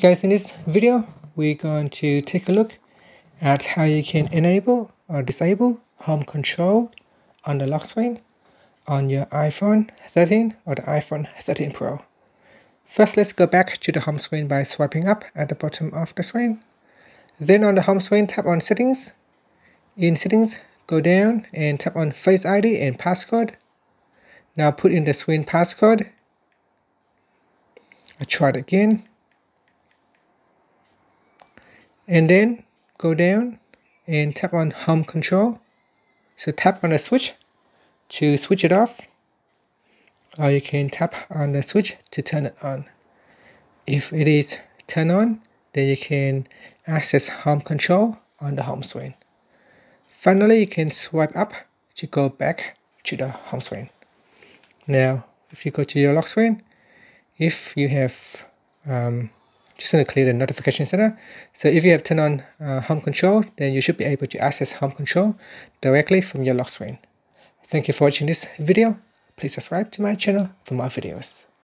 Guys, in this video we're going to take a look at how you can enable or disable home control on the lock screen on your iPhone 13 or the iPhone 13 Pro. First, let's go back to the home screen by swiping up at the bottom of the screen. Then on the home screen, tap on Settings. In Settings, go down and tap on Face ID and Passcode. Now put in the screen passcode. I'll try it again. And then go down and tap on home control. So tap on the switch to switch it off, or you can tap on the switch to turn it on. If it is turned on, then you can access home control on the home screen. Finally, you can swipe up to go back to the home screen. Now, if you go to your lock screen, if you have just going to clear the notification center. So if you have turned on home control, then you should be able to access home control directly from your lock screen. Thank you for watching this video. Please subscribe to my channel for more videos.